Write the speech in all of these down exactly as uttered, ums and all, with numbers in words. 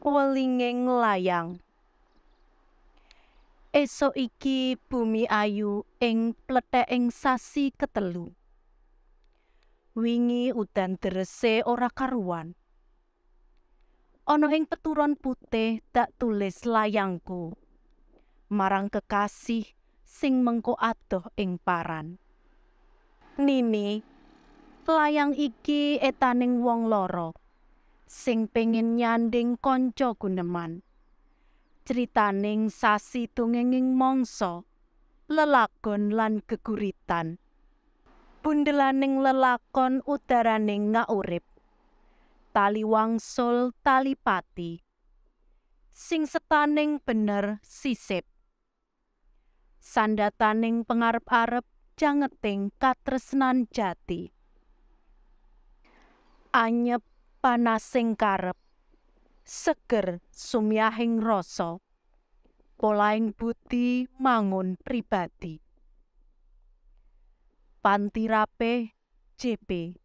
Welinging layang. Esok iki bumi ayu ing pletheking sasi ketelu. Wingi udan derese ora karuan. Ana ing peturon putih tak tulis layangku marang kekasih sing mengko adoh ing paran. Nini layang iki etaning wong loro sing pengin nyanding konco guneman. Ceritaning sasi tungenging mongso, lelakon lan geguritan. Bundelaning lelakon udaraning ngaurip, tali wangsul tali pati, sing setaning bener sisip. Sandataning pengarep-arep jangeting katresnan jati. Anyep panasing karep, seger sumyahing rasa, polaing budi mangun pribadi. Pantirape J P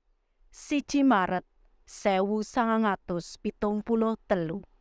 siji Maret sewu sangang atus pitung puluh telu.